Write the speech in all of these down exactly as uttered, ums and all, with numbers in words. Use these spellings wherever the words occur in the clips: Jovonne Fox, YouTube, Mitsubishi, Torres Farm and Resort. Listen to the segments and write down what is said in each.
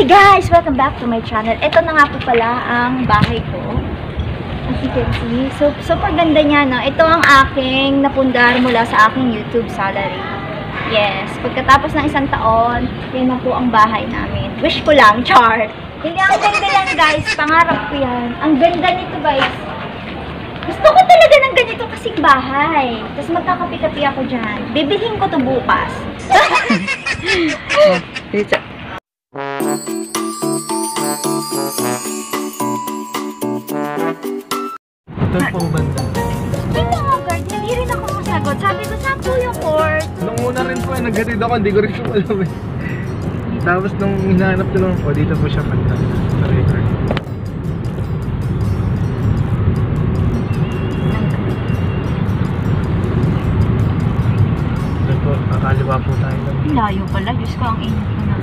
Hi guys! Welcome back to my channel. Ito na nga po pala ang bahay ko. As you can see, so, so paganda niya, no? Ito ang aking napundar mula sa aking YouTube salary. Yes, pagkatapos ng isang taon, yun na po ang bahay namin. Wish ko lang, char! Hindi, ang ganda yan guys, pangarap ko yan. Ang ganda nito guys. Gusto ko talaga ng ganito kasing bahay. Tapos magkakapi-kapi ako dyan. Bibilhin ko to bukas. Ito po banda. Hindi nga guard, hindi rin ako masagot. Sabi ko, saan po yung court? Nung muna rin po, nag-garid ako, hindi ko rin siya alam eh. Tapos nung hinahanap ko lang po, dito po siya banda. Sorry, sorry. Ito po, makaliwa po tayo. Layo pala, Diyos ko, ang init ko na.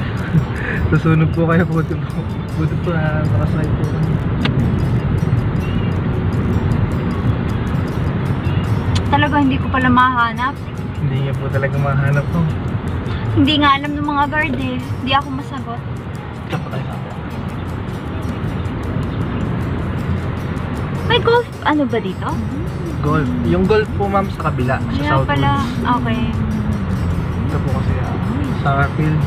Susunog po kayo, buti po. Buti po na makaslide po. Talaga hindi ko pala mahanap. Hindi niya po talaga mahanap po. Hindi nga alam ng mga guard eh. Hindi ako masagot. May golf, ano ba dito? Golf. Yung golf po ma'am sa kabila. Sa yeah, Southwoods. Pala. Okay. Ito po kasi uh, sa field.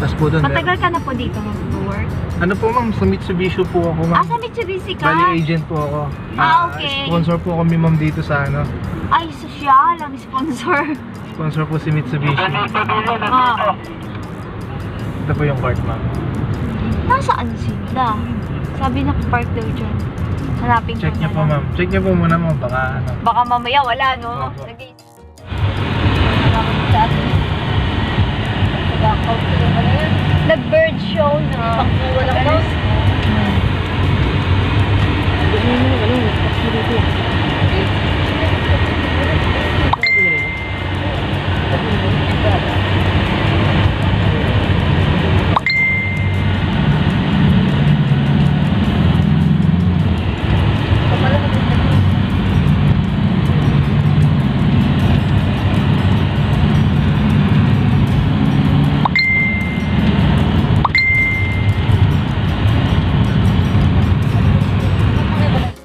Tas po doon. Matagal ka na po dito mag-work? Ano po ma'am, sa Mitsubishi po ako ma'am. Ah, sa Mitsubishi ka? Bali agent po ako. Ah, okay. Uh, sponsor po kami ma'am dito sa ano. Ay, social ang sponsor. Sponsor po si Mitsubishi. Ah. Ito po yung park ma'am. Nasaan sila? Sabi naka-park daw dyan. Hanapin ko. Check niya po ma'am. Check niya po muna ma'am. Baka ano. Baka mamaya wala no? Nag-i... Nag-bird show na. Pakura lang daw.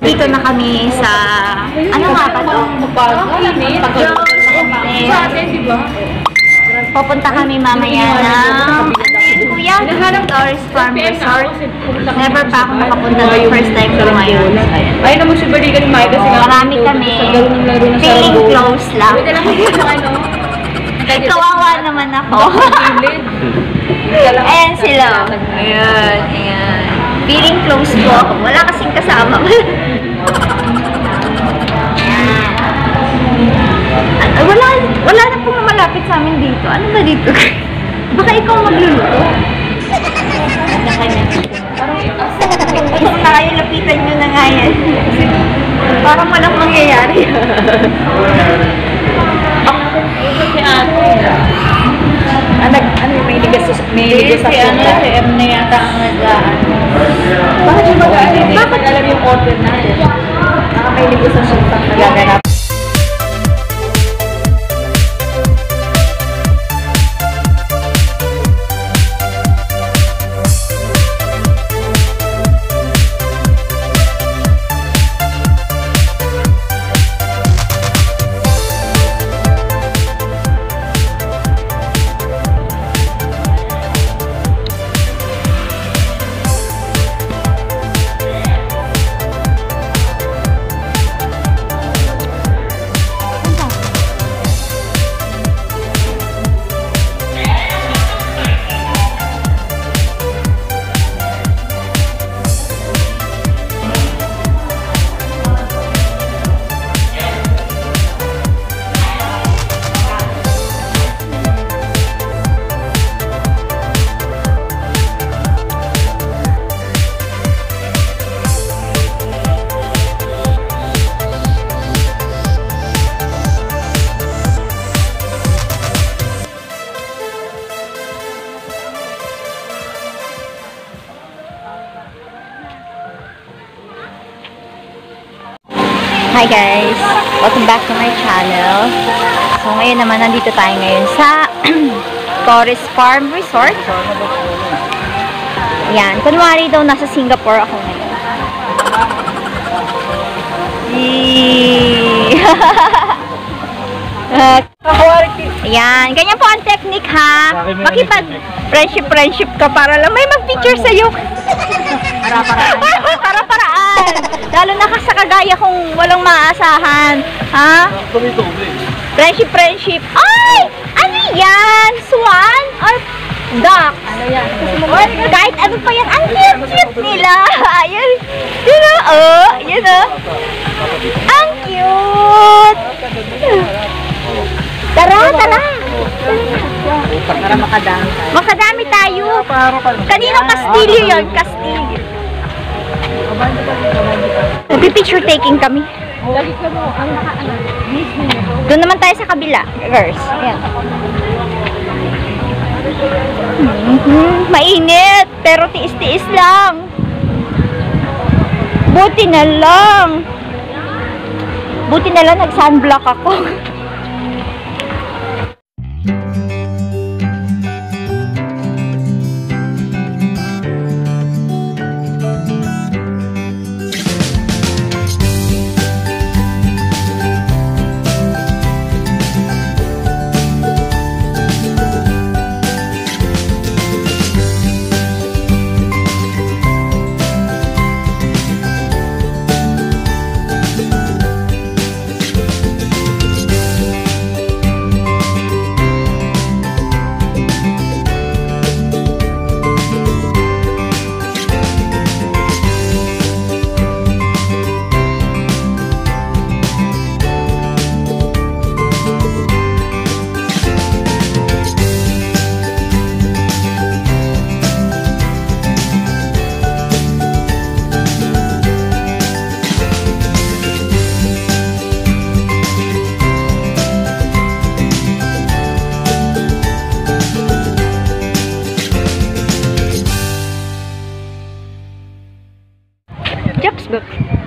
Dito na kami sa ano nga ba to? Pupunta kami mamaya ng kuya Torres Farm and Resort. Never pa ako makapunta ng first time ko ngayon. Marami kami. Feeling close lang. Kawawa naman ako. Ayan sila. Ayan, ayan. Feeling close ko ako. Wala kasing kasama. Wala, wala na pong malapit sa amin dito. Ano ba dito? Baka ikaw magluluto. Parang tayo, lapitan nyo na nga yan. Parang walang mangyayari. Ano yung may ligas sa akin? Kasi M na yata ang nagaan. Bakit yung mag-aari? Bakit alam yung order na yan? Baka may ligas sa sultan na gaganap. Hi guys! Welcome back to my channel. So ngayon naman, nandito tayo ngayon sa Torres Farm Resort. Ayan. Kunwari daw, nasa Singapore ako ngayon. Ayan. Ganyan po ang technique, ha? Makipag-friendship-friendship ka para lang may mag-picture sa'yo. Para-paraan. Lalo na ka sa kagaya kung walang maasahan. Ha? Friendship-friendship. Ay! Ano yan? Swan? Or duck? Ano yan? Kahit ano pa yan. Ang cute-cute nila. Ayan. You know? Oh, you know? Ang cute! Tara, tara! Para makadami tayo. Makadami tayo! Kaninong Kastilyo yun? Kastilyo. Nagpipicture taking kami. Doon naman tayo sa kabila, girls. Ayan. Mainit! Pero tiis-tiis lang. Buti na lang. Buti na lang nag-sunblock ako.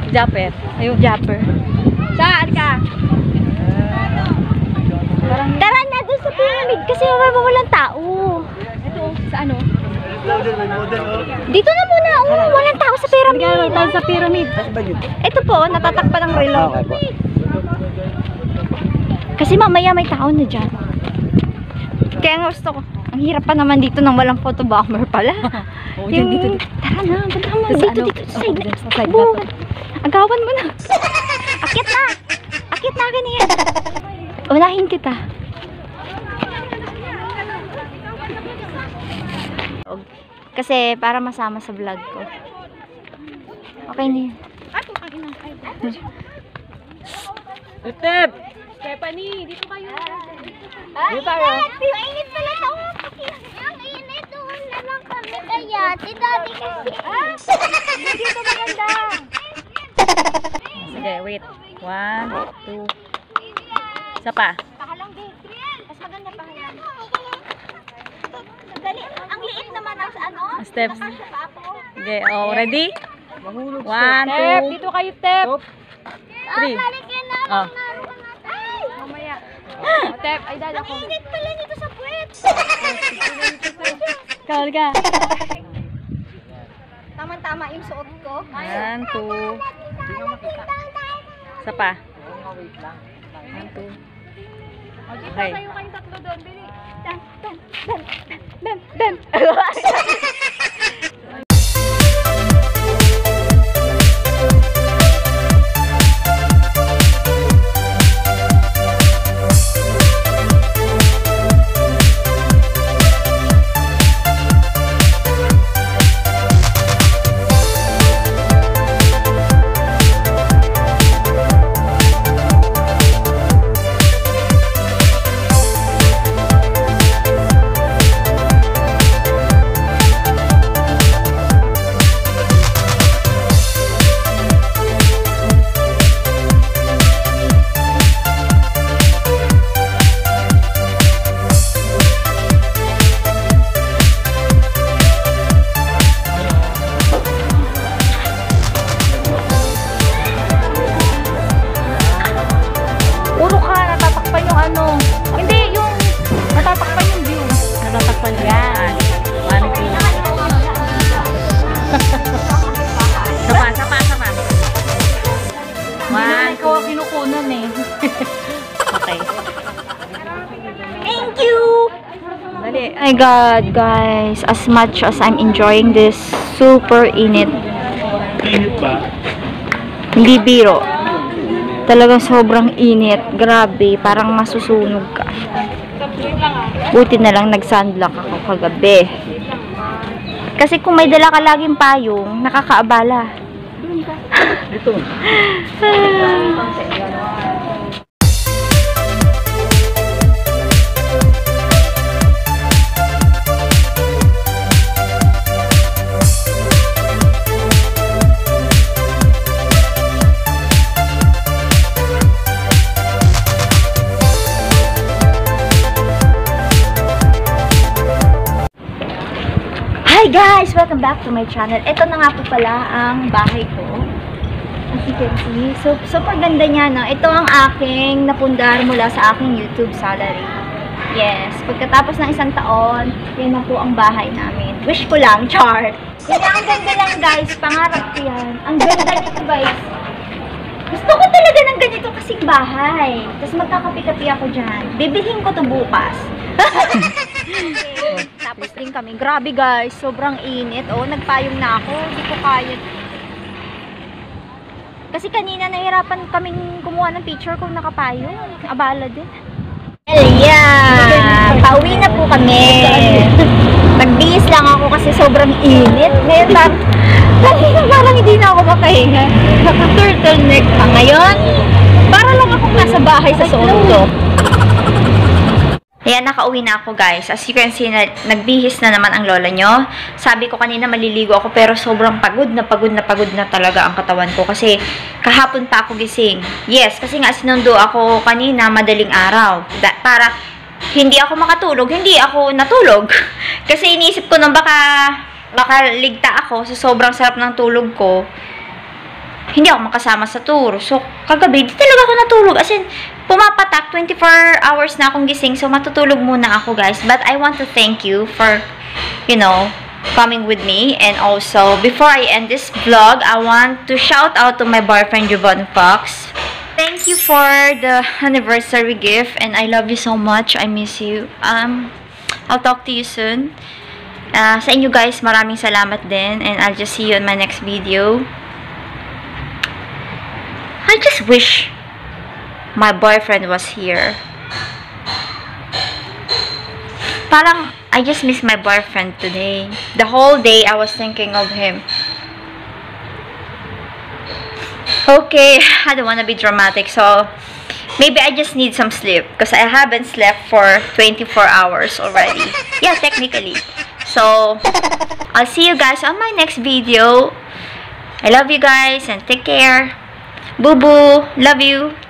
Japper. Ayun, Japper. Saan ka? Tara na doon sa pyramid kasi wala walang tao. Ito, sa ano? Dito na muna. Oh, walang tao sa pyramid. Walang tao sa pyramid. Ito po, natatakpan ng relo. Kasi mamaya may tao na dyan. Kaya ang gusto ko. Ang hirap pa naman dito nang walang photo bomber pala. Oo, dyan dito. Tara na, punta mo. Dito, dito. Sa side na. Agawan mo na. Akit na. Akit na ganyan. Unahin kita. Kasi para masama sa vlog ko. Okay na yun. Step! Stephanie, dito kayo. Dito kayo. Mainit pala sa umakin. Ang init doon na lang kami kaya. Dati kasi. Dito maganda. Sige, wait. One, two. Isa pa. Pakalang din. Mas maganda pa yan. Ang liit naman ang ano. Steps. Sige, oh, ready? One, two. Dito kayo, step. Three. Oh. Mamaya. Step, ay dala ko. Ang init pala nito sa puwet. Kawal ka. Tama-tama yung suot ko. One, two. Isa pa. One, two. Okay. Dan, dan, dan, dan, dan, dan. god, guys, as much as I'm enjoying this, super init. Init ba? Hindi biro. Talagang sobrang init. Grabe, parang masusunog ka. Buti na lang nag-sunblock ako kagabi. Kasi kung may dala ka laging payong, nakakaabala. Dito. Hi guys! Welcome back to my channel. Ito na nga po pala ang bahay ko. As you can see, so, super ganda niya, no? Ito ang aking napundar mula sa aking YouTube salary. Yes, pagkatapos ng isang taon, yun na po ang bahay namin. Wish ko lang, char! Yan ang ganda lang, guys. Pangarap ko yan. Ang ganda nito, guys. Gusto ko talaga ng ganito kasing bahay. Tapos magkakapi-kapi ako dyan. Bibilhin ko to bukas. Okay. Tapos din kami. Grabe guys, sobrang init. Oh, nagpayong na ako. Hindi ko kaya. Kasi kanina nahirapan kaming kumuha ng picture kung nakapayong. Abala din. Yeah! Pauwi na po kami. Nagbihis lang ako kasi sobrang init. Ngayon lang, parang hindi na ako makahinga. Turtleneck pa ngayon. Para lang akong nasa bahay sa Soto. Ayan, nakauwi na ako guys. As you can see, na, nagbihis na naman ang lola nyo. Sabi ko kanina maliligo ako pero sobrang pagod na pagod na pagod na talaga ang katawan ko. Kasi kahapon pa ako gising. Yes, kasi nga sinundo ako kanina madaling araw. Da, para hindi ako makatulog, hindi ako natulog. Kasi iniisip ko nung baka, baka ligta ako sa so, sobrang sarap ng tulog ko. Hindi ako makasama sa tour. So, kagabi, di talaga ako natulog. As in, pumapatak. twenty-four hours na akong gising. So, matutulog muna ako, guys. But I want to thank you for, you know, coming with me. And also, before I end this vlog, I want to shout out to my boyfriend, Jovonne Fox. Thank you for the anniversary gift. And I love you so much. I miss you. Um, I'll talk to you soon. Uh, sa inyo, guys, maraming salamat din. And I'll just see you in my next video. I just wish my boyfriend was here. Parang, I just miss my boyfriend today. The whole day, I was thinking of him. Okay, I don't want to be dramatic, so maybe I just need some sleep because I haven't slept for twenty-four hours already. Yeah, technically. So, I'll see you guys on my next video. I love you guys and take care. Boo boo, love you.